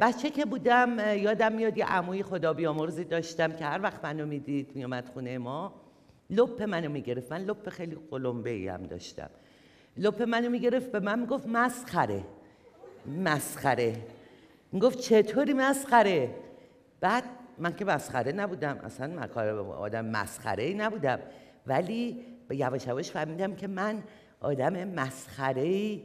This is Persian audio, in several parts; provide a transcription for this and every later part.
بچه که بودم یادم میاد یه عموی خدا بیامرزی داشتم که هر وقت منو میدید میومد خونه ما لپ منو میگرفت. من لپ خیلی قلمبه‌ای هم داشتم. لپ منو میگرفت به من میگفت مسخره مسخره. میگفت چطوری مسخره؟ بعد من که مسخره نبودم اصلا، من کار آدم مسخره‌ای نبودم، ولی یواش یواش فهمیدم که من آدم مسخره‌ای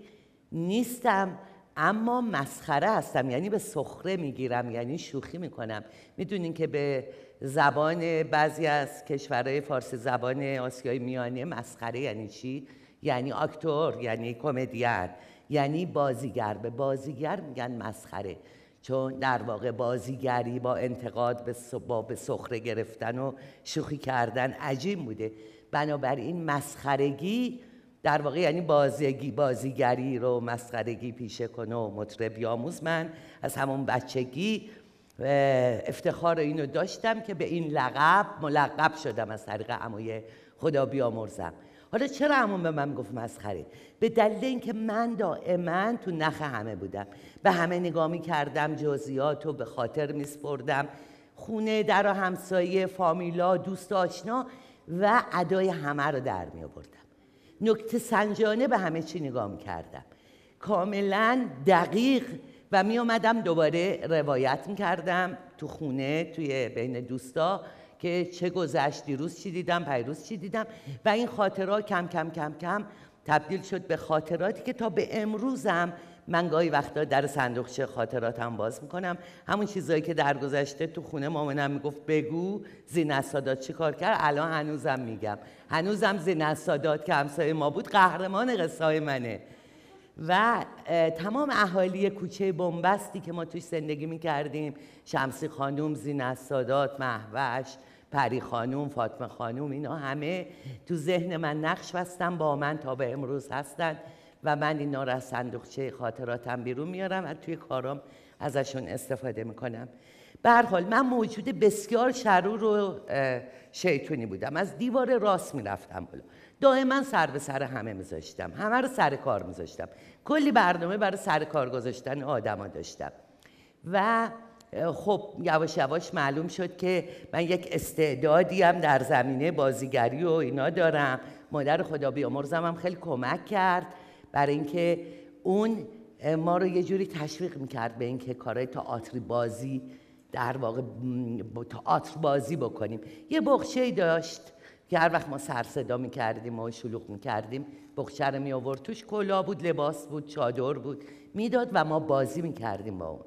نیستم اما مسخره هستم، یعنی به سخره میگیرم، یعنی شوخی میکنم. میدونین که به زبان بعضی از کشورهای فارسی زبان آسیای میانه مسخره یعنی چی؟ یعنی آکتور، یعنی کمدین، یعنی بازیگر. به بازیگر میگن مسخره، چون در واقع بازیگری با انتقاد به سخره گرفتن و شوخی کردن عجیب بوده. بنابراین مسخرگی در واقع یعنی بازیگری رو مسخرگی پیشه کنه و مطرب بیاموز. من از همون بچگی افتخار اینو داشتم که به این لقب ملقب شدم از طریق عموی خدا بیامرزم. حالا چرا عموم به من گفت مسخره؟ به دلیل اینکه من دائما تو نخ همه بودم، به همه نگاه می‌کردم، جزئیاتو به خاطر میسپردم، خونه، در و همسایه، فامیلا، دوست آشنا و ادای همه رو در می‌آوردم. نکته سنجانه به همه چی نگاه می‌کردم، کاملا دقیق، و می‌آمدم دوباره روایت می‌کردم تو خونه، توی بین دوستا که چه گذشت، دیروز چی دیدم، پیروز چی دیدم، و این خاطرات کم کم کم کم تبدیل شد به خاطراتی که تا به امروزم من گاهی وقتا در صندوقچه خاطراتم باز میکنم. همون چیزایی که در گذشته تو خونه مامانم میگفت بگو زین السادات چی کار کرد، الان هنوزم میگم. هنوزم زین السادات که همسایه ما بود قهرمان قصه‌های منه و تمام اهالی کوچه بنبستی که ما توش زندگی میکردیم، شمسی خانوم، زین السادات، مهوش، پری خانوم، فاطمه خانوم، اینا همه تو ذهن من نقش بستن، با من تا به امروز هستن و من اینا را از صندوقچه خاطراتم بیرون میارم و توی کارام ازشون استفاده میکنم. به هر حال من موجود بسیار شرور و شیطونی بودم. از دیوار راست میرفتم بالا، دائما سر به سر همه میذاشتم، همه رو سر کار میذاشتم، کلی برنامه برای سر کار گذاشتن آدما داشتم. و خب یواش یواش معلوم شد که من یک استعدادی هم در زمینه بازیگری و اینا دارم. مادر خدا بیامرزم هم خیلی کمک کرد برای اینکه اون ما رو یه جوری تشویق میکرد به اینکه کارهای تئاتری بازی، در واقع تئاتر بازی بکنیم. یه بخشه‌ای داشت که هر وقت ما سرصدا میکردیم و شلوغ میکردیم بخشه رو میآورد توش، کلاه بود، لباس بود، چادر بود، میداد و ما بازی میکردیم با اون.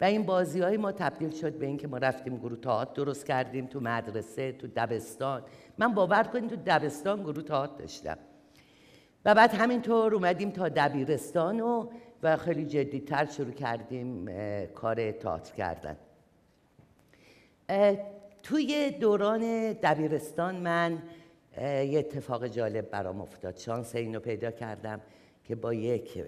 و این بازی‌های ما تبدیل شد به اینکه ما رفتیم گروه تئاتر درست کردیم تو مدرسه، تو دبستان. من باور کنید تو دبستان گروه تئاتر داشتم. و بعد همینطور اومدیم تا دبیرستان و خیلی جدی‌تر شروع کردیم کار تئاتر کردن. توی دوران دبیرستان من یه اتفاق جالب برام افتاد. شانس اینو پیدا کردم که با یک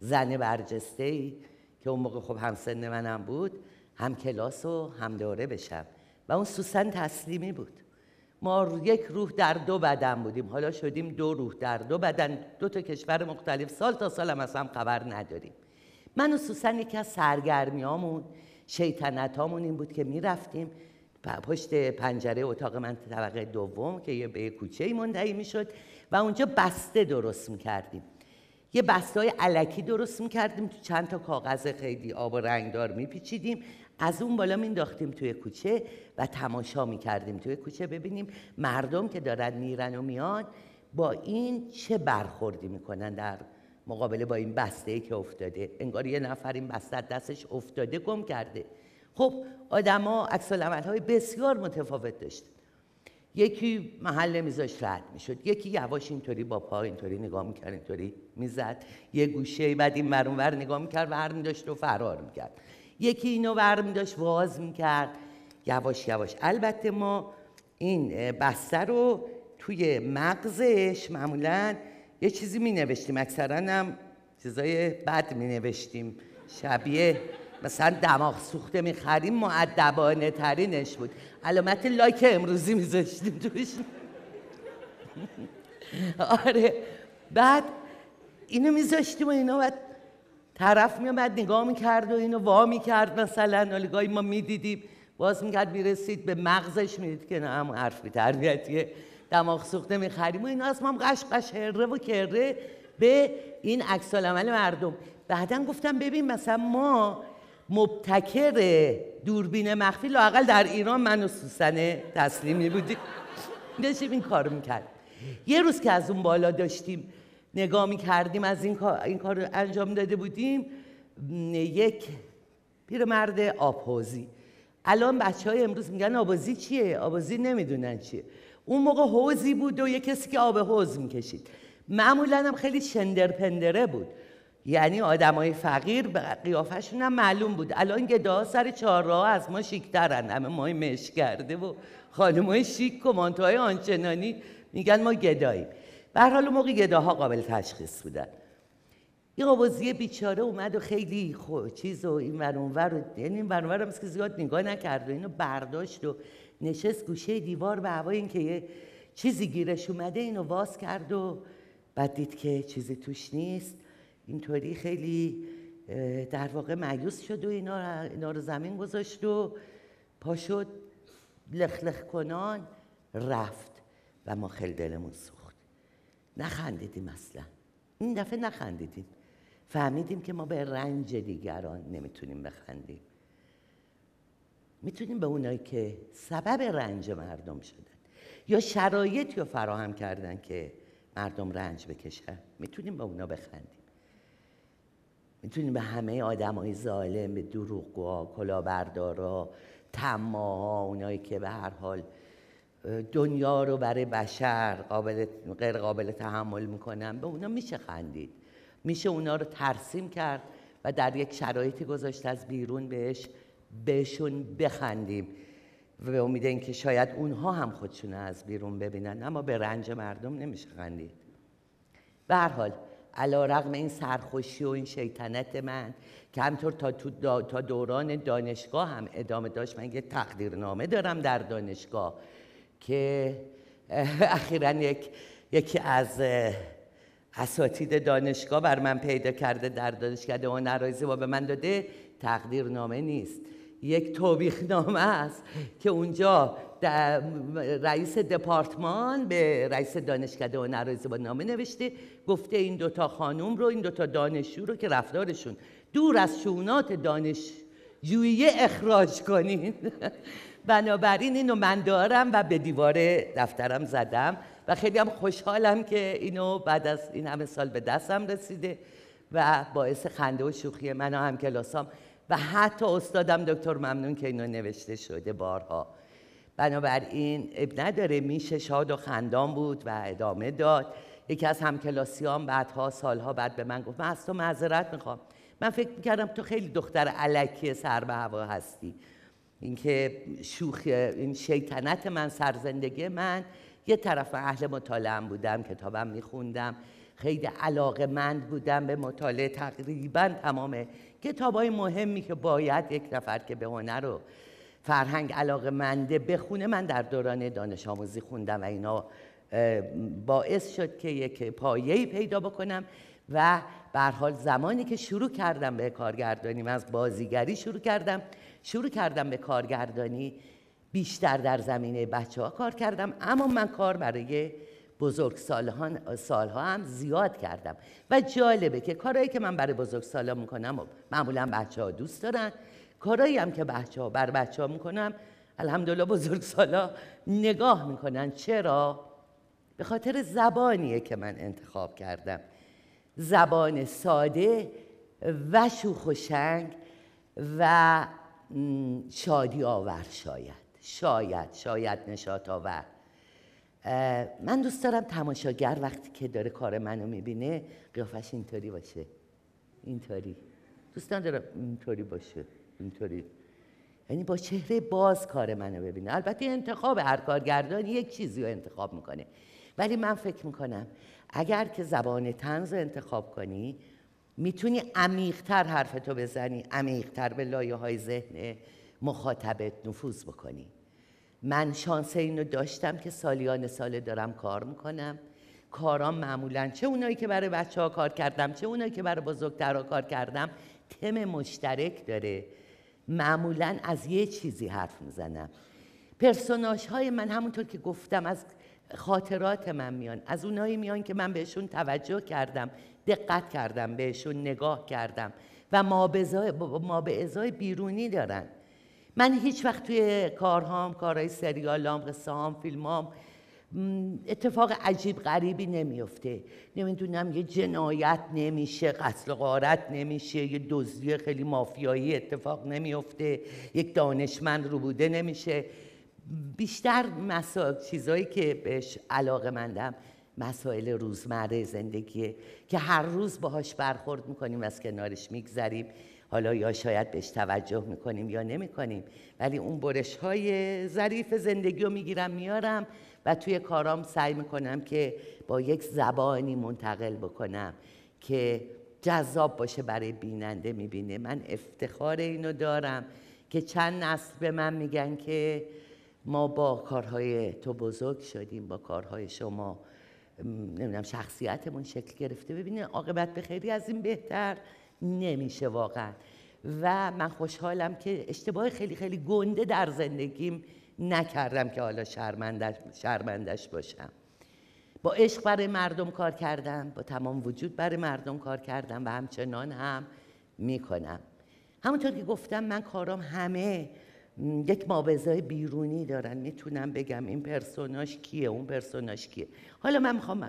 زن برجسته‌ای که اون موقع خب همسن منم بود، هم کلاس و هم دوره بشم، و اون سوسن تسلیمی بود. ما یک روح در دو بدن بودیم، حالا شدیم دو روح در دو بدن، دو تا کشور مختلف، سال تا سال هم از هم خبر نداریم. من و سوسن یکی از سرگرمیامون، شیطنتامون این بود که میرفتیم پشت پنجره اتاق من طبقه دوم که به کوچه منتهی میشد و اونجا بسته درست میکردیم. یه بسته‌های الکی درست میکردیم، تو چند تا کاغذ خیلی آب و رنگدار میپیچیدیم، از اون بالا مینداختیم توی کوچه و تماشا میکردیم توی کوچه ببینیم مردم که دارن میرن و میان با این چه برخوردی میکنن در مقابله با این بسته‌ای که افتاده. انگار یه نفر این بسته دستش افتاده گم کرده. خب آدما عکس‌العمل‌های بسیار متفاوت داشتن. یکی محل میزاش رد میشد، یکی یواش اینطوری با پا اینطوری نگاه میکرد، اینطوری میزد یه گوشه، بعد این ور اون ور نگاه میکرد، ور میداشت و فرار میکرد. یکی اینو ور میداشت واز میکرد یواش یواش. البته ما این بسته رو توی مغزش معمولاً یه چیزی مینوشتیم، اکثراً هم چیزای بد مینوشتیم، شبیه مثلا دماغ سوخته میخریم، مؤدبانه ترینش بود، علامت لایک امروزی میذاشتیم توش. آره، بعد اینو میذاشتیم و اینا، بعد طرف میامد نگاه میکرد و اینو وا میکرد مثلا، الگاهی ما میدیدیم باز میکرد میرسید به مغزش، میدید که نه همون حرفی تربیتیه دماغ سوخته میخریم و اینا. اصلا هم قش قش هره و کره به این عکس العمل مردم. بعدن گفتم ببین مثلا ما مبتکر دوربین مخفی لااقل در ایران من و سوسن تسلیمی بودیم، داشتیم این کارو میکردیم. یه روز که از اون بالا داشتیم نگاه میکردیم، از این کار رو انجام داده بودیم، یک پیرمرد آب‌حوزی، الان بچه‌های امروز میگن آبازی چیه، آبازی نمیدونن چیه، اون موقع حوزی بود و یه کسی که آب حوز میکشید، معمولا هم خیلی شندر پندره بود، یعنی آدمای فقیر قیافشون هم معلوم بود. الان گداها سر چهارراه از ما شیک‌ترن، همه مای مش کرده و خانمای شیک و مانتوهای آنچنانی، میگن ما گداییم. به هر حال موقع گداها قابل تشخیص بودن. یه آوازی بیچاره اومد و خیلی چیز و این ور اونور و یعنی این ور اونور هم که زیاد نگاه نکرد و اینو برداشت و نشست گوشه دیوار، به هوای اینکه یه چیزی گیرش اومده اینو واس کرد و بعد دید که چیزی توش نیست، اینطوری خیلی در واقع مایوس شد و اینا رو زمین گذاشت و پا شد لخلخ کنان رفت و ما خیلی دلمون سوخت. نخندیدیم اصلا، این دفعه نخندیدیم، فهمیدیم که ما به رنج دیگران نمیتونیم بخندیم، میتونیم به اونایی که سبب رنج مردم شدن یا شرایطی رو فراهم کردن که مردم رنج بکشن، میتونیم به اونا بخندیم، میتونیم به همه آدمای ظالم، به دروغگوها، کلاهبردارا، طماها، اونایی که به هر حال دنیا رو برای بشر غیر قابل تحمل میکنن، به اونا میشه خندید، میشه اونا رو ترسیم کرد و در یک شرایطی گذاشت از بیرون بهشون بخندیم و به امید اینکه شاید اونها هم خودشون از بیرون ببینن، اما به رنج مردم نمیشه خندید. به هر حال علیرغم این سرخوشی و این شیطنت من که همطور تا دوران دانشگاه هم ادامه داشت، من یه تقدیرنامه دارم در دانشگاه که اخیراً یکی از اساتید دانشگاه بر من پیدا کرده در دانشکده هنرآموزی و به من داده. تقدیرنامه نیست، یک توبیخنامه است که اونجا رئیس دپارتمان به رئیس دانشکده هنرآموزی نامه نوشته، گفته این دوتا خانوم رو، این دوتا دانشجو رو که رفتارشون دور از شونات دانشجویی اخراج کنین. بنابراین اینو من دارم و به دیوار دفترم زدم و خیلی هم خوشحالم که اینو بعد از این همه سال به دستم رسیده و باعث خنده و شوخی من و همکلاسام و حتی استادم دکتر ممنون که اینو نوشته شده بارها. بنابراین اب نداره، میشه شاد و خندان بود و ادامه داد. یکی از همکلاسیام بعدها سالها بعد به من گفت من از تو معذرت میخوام، من فکر میکردم تو خیلی دختر الکی سر به هوا هستی، اینکه شوخی این شیطنت من سرزندگی من. یه طرف اهل مطالعه بودم، کتابم میخوندم، خیلی علاقمند بودم به مطالعه، تقریبا تمام کتابای مهمی که باید یک نفر که به هنر و فرهنگ علاقمنده بخونه من در دوران دانش آموزی خوندم و اینا باعث شد که یک پایه‌ای پیدا بکنم و به هر حال زمانی که شروع کردم به کارگردانی، من از بازیگری شروع کردم به کارگردانی، بیشتر در زمینه بچه‌ها کار کردم، اما من کار برای بزرگسال‌ها هم زیاد کردم و جالبه که کارهایی که من برای بزرگسالا میکنم معمولا بچه‌ها دوست دارن، کارهایی هم که بر بچه‌ها میکنم الحمدلله بزرگسالا نگاه میکنن. چرا؟ به خاطر زبانیه که من انتخاب کردم، زبان ساده و شوخ و شنگ و شادی آور، شاید نشاط آور. من دوست دارم تماشاگر وقتی که داره کار منو میبینه قیافش اینطوری باشه، اینطوری دوست ندارم اینطوری باشه، اینطوری، یعنی با چهره باز کار منو ببینه. البته انتخاب هر کارگردان یک چیزی رو انتخاب میکنه، ولی من فکر میکنم اگر که زبان طنز رو انتخاب کنی میتونی عمیق‌تر حرفتو بزنی، عمیق‌تر به لایه‌های ذهن مخاطبت نفوذ بکنی. من شانس اینو داشتم که سالیان ساله دارم کار میکنم کارام معمولاً چه اونایی که برای بچه‌ها کار کردم چه اونایی که برای بزرگترها کار کردم تم مشترک داره. معمولاً از یه چیزی حرف میزنم. پرسوناژهای من همونطور که گفتم از خاطرات من میان، از اونایی میان که من بهشون توجه کردم، دقت کردم، بهشون نگاه کردم و ما به ازای بیرونی دارن. من هیچ وقت توی کارهام، کارهای سریالام، قصه‌هام، فیلمام اتفاق عجیب غریبی نمیفته. نمیدونم یه جنایت نمیشه، قتل و غارت نمیشه، یه دزدی خیلی مافیایی اتفاق نمیفته، یک دانشمند روبوده نمیشه. بیشتر چیزایی که بهش علاقه‌مندم مسائل روزمره زندگیه که هر روز باهاش برخورد میکنیم و از کنارش میگذریم. حالا یا شاید بهش توجه میکنیم یا نمیکنیم، ولی اون برش‌های ظریف زندگی رو میگیرم میارم و توی کارام سعی میکنم که با یک زبانی منتقل بکنم که جذاب باشه برای بیننده. میبینه من افتخار اینو دارم که چند نسل به من میگن که ما با کارهای تو بزرگ شدیم، با کارهای شما نمیدونم شخصیتمون شکل گرفته. ببینه عاقبت به خیری از این بهتر نمیشه واقعا. و من خوشحالم که اشتباه خیلی خیلی گنده در زندگیم نکردم که حالا شرمندش باشم. با عشق برای مردم کار کردم، با تمام وجود برای مردم کار کردم و همچنان هم میکنم. همونطور که گفتم من کارام همه یک مابزای بیرونی دارن. میتونم بگم این پرسوناژ کیه، اون پرسوناژ کیه. حالا من میخوام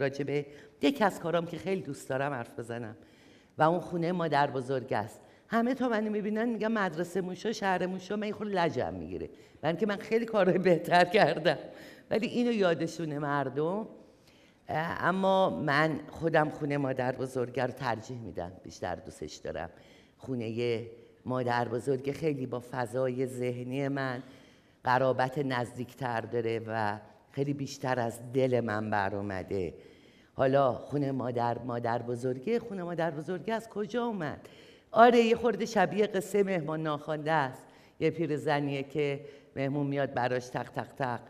راجع به یکی از کارام که خیلی دوست دارم حرف بزنم و اون خونه مادر بزرگ است. همه تا منو میبینن میگن مدرسه موشا، شهر موشا. من خود لجم میگیره، من که من خیلی کارهای بهتر کردم، ولی اینو یادشونه مردم. اما من خودم خونه مادر بزرگ رو ترجیح میدم، بیشتر دوستش دارم. خونه مادر بزرگ خیلی با فضای ذهنی من قرابت نزدیکتر داره و خیلی بیشتر از دل من بر اومده. حالا خونه مادر بزرگه، خونه مادر بزرگه از کجا اومد؟ آره یه خورده شبیه قصه مهمان ناخوانده است. یه پیرزنیه که مهمون میاد براش تق تق تق،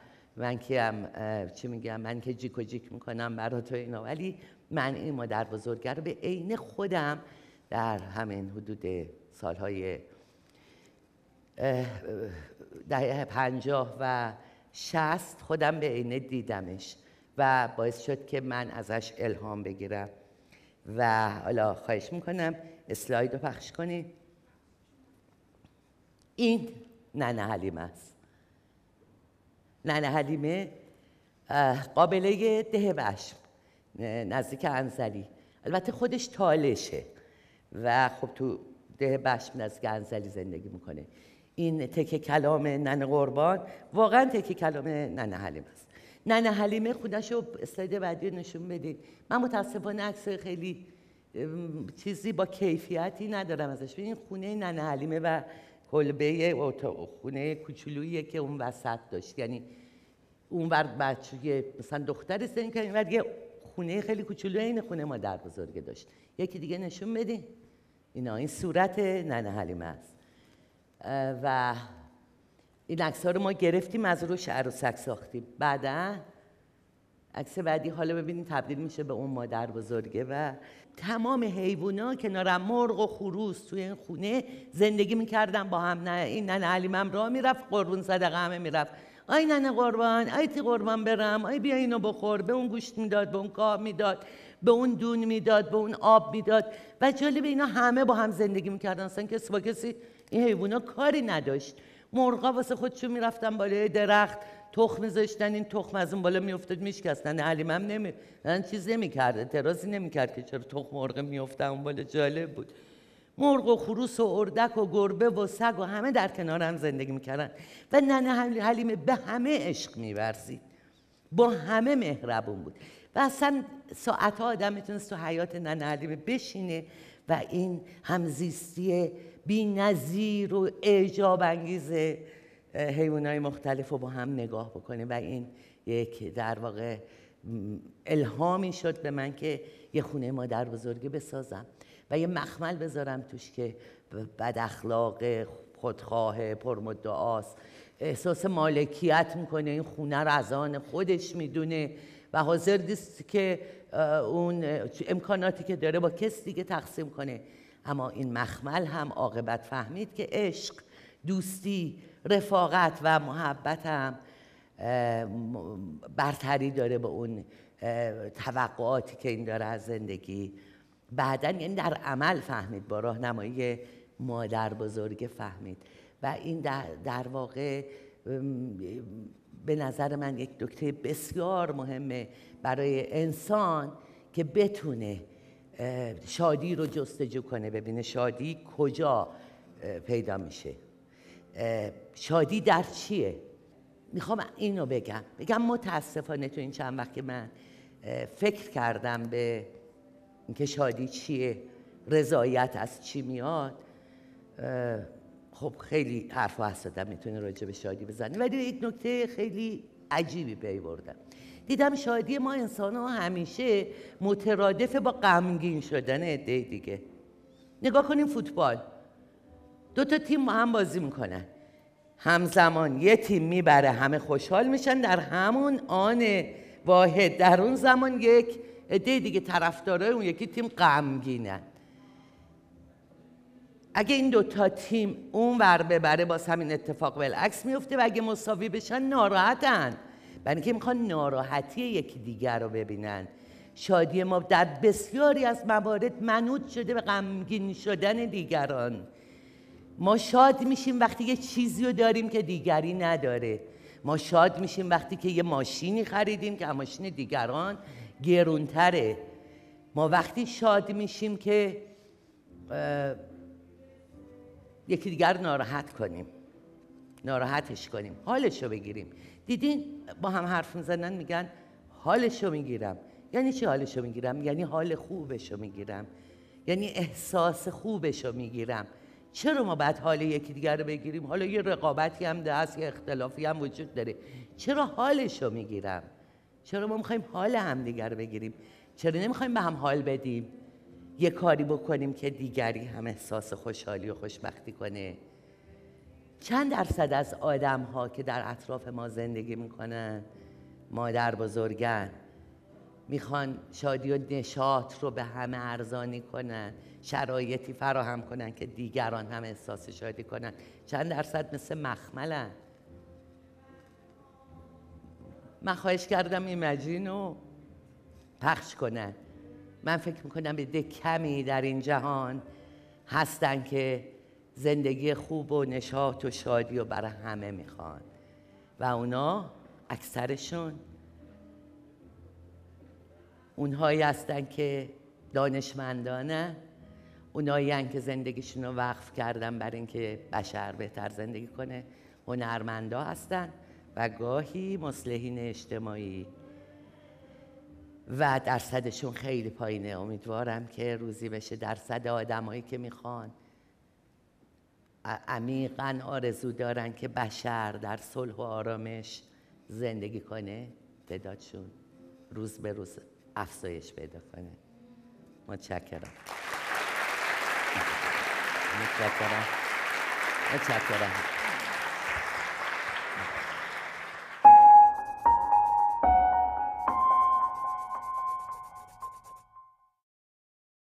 من که جیک و جیک میکنم برات و اینا. ولی من این مادر بزرگه رو به عین خودم در همین حدود سالهای دهه 50 و 60 خودم به عینه دیدمش و باعث شد که من ازش الهام بگیرم. و حالا خواهش میکنم اسلاید رو پخش کنید. این ننه حلیمه است. ننه حلیمه قابله ده بشم نزدیک انزلی. البته خودش تالشه و خب تو ده بشم نزدیک انزلی زندگی میکنه. این تکه کلام ننه قربان واقعا تکه کلام ننه حلیمه است. ننه حلیمه خودش رو اسلاید بعدی نشون بدید. من متاسفانه عکس خیلی چیزی با کیفیتی ندارم ازش. این خونه ننه حلیمه و کلبه خونه کوچولویی که اون وسط داشت، یعنی اون ور بچه مثلا دختر سن که این ور یه خونه خیلی کوچولو این خونه مادر بزرگه داشت. یکی دیگه نشون بدین. اینا این صورت ننه حلیمه است و این عکس‌ها رو ما گرفتیم از روش عروسک ساختیم. بعدا عکس بعدی حالا ببینید تبدیل میشه به اون مادر بزرگه و تمام حیوونا کنارم، مرغ و خروس توی این خونه زندگی میکردن با هم. نه این ننه حلیمم راه میرفت قربون صدقه همه میرفت. آی ننه قربان، آی تی قربان برم، آی بیا اینو بخور. به اون گوشت میداد، به اون کاه میداد، به اون دون میداد، به اون آب میداد. و جالب اینا همه با هم زندگی میکردن، اصلا کسی با کسی این حیوونا کاری نداشت. مرغا واسه خودشون میرفتن بالای درخت تخم می‌ذاشتن، این تخم از اون بالا میافتاد میشکستن. علیمم نمی‌دن چیز نمی‌کرد، اعتراضی نمی‌کرد که چرا تخم مرغ میافتاد اون بالا. جالب بود. مرغ و خروس و اردک و گربه و سگ و همه در کنار هم زندگی میکردن و ننه حلیمه به همه عشق می‌ورزید، با همه مهربون بود و اصلا ساعت‌ها آدم میتونست تو حیات ننه حلیمه بشینه و این همزیستی بی‌نظیر و اعجاب انگیز حیوانات مختلف رو با هم نگاه بکنه. و این یک در واقع الهامی شد به من که یه خونه مادر بزرگی بسازم و یه مخمل بذارم توش که بد اخلاق، خودخواه، پرمدعاست، احساس مالکیت میکنه، این خونه رو از آن خودش میدونه و حاضر نیست که اون امکاناتی که داره با کس دیگه تقسیم کنه. اما این مخمل هم عاقبت فهمید که عشق، دوستی، رفاقت و محبت هم برتری داره به اون توقعاتی که این داره از زندگی. بعداً یعنی در عمل فهمید، با راهنمایی مادر بزرگ فهمید. و این در واقع به نظر من یک نکته بسیار مهمه برای انسان که بتونه شادی رو جستجو کنه، ببینه شادی کجا پیدا میشه، شادی در چیه. میخوام اینو بگم متاسفانه تو این چند وقت که من فکر کردم به اینکه شادی چیه، رضایت از چی میاد، خب خیلی حرف و حسادم میتونه راجع به شادی بزنه، ولی یک نکته خیلی عجیبی پی بردم. دیدم شادی ما انسان‌ها همیشه مترادف با غمگین شدن عده دیگه. نگاه کنیم فوتبال، دو تا تیم هم بازی میکنن، همزمان یه تیم میبره همه خوشحال میشن، در همون آن واحد در اون زمان یک عده دیگه طرفدارای اون یکی تیم غمگینن. اگه این دوتا تیم اون ور ببره باز همین اتفاق بالعکس میفته و اگه مساوی بشن ناراحتن، برای اینکه میخوان ناراحتی یکی دیگر رو ببینن. شادی ما در بسیاری از موارد منوط شده به غمگین شدن دیگران. ما شاد میشیم وقتی یه چیزی رو داریم که دیگری نداره، ما شاد میشیم وقتی که یه ماشینی خریدیم که ماشین دیگران گرونتره، ما وقتی شاد میشیم که یکی دیگر ناراحت کنیم، ناراحتش کنیم، حالشو بگیریم. دیدین با هم حرف میزنن میگن حالشو میگیرم. یعنی چی حالشو میگیرم؟ یعنی حال خوبشو میگیرم، یعنی احساس خوبشو میگیرم. چرا ما باید حال یکی دیگر رو بگیریم؟ حالا یه رقابتی هم هست، یه اختلافی هم وجود داره، چرا حالشو میگیرم؟ چرا ما میخوایم حال هم دیگر رو بگیریم؟ چرا نمیخوایم به هم حال بدیم؟ یه کاری بکنیم که دیگری هم احساس خوشحالی و خوشبختی کنه. چند درصد از آدم ها که در اطراف ما زندگی میکنن مادر بزرگن، میخوان شادی و نشاط رو به همه ارزانی کنن، شرایطی فراهم کنن که دیگران هم احساس شادی کنن. چند درصد مثل مخملن؟ من خواهش کردم ایمجین رو پخش کنن. من فکر میکنم به کمی در این جهان هستن که زندگی خوب و نشاط و شادی و برای همه میخوان و اونا اکثرشون اونهایی هستن که دانشمندانه، اونایی هستن که زندگیشون رو وقف کردن برای اینکه بشر بهتر زندگی کنه، هنرمندا هستن و گاهی مصلحین اجتماعی و درصدشون خیلی پایینه. امیدوارم که روزی بشه درصد آدمایی که میخوان عمیقاً آرزو دارن که بشر در صلح و آرامش زندگی کنه تعدادشون روز به روز افزایش پیدا کنه. متشکرم.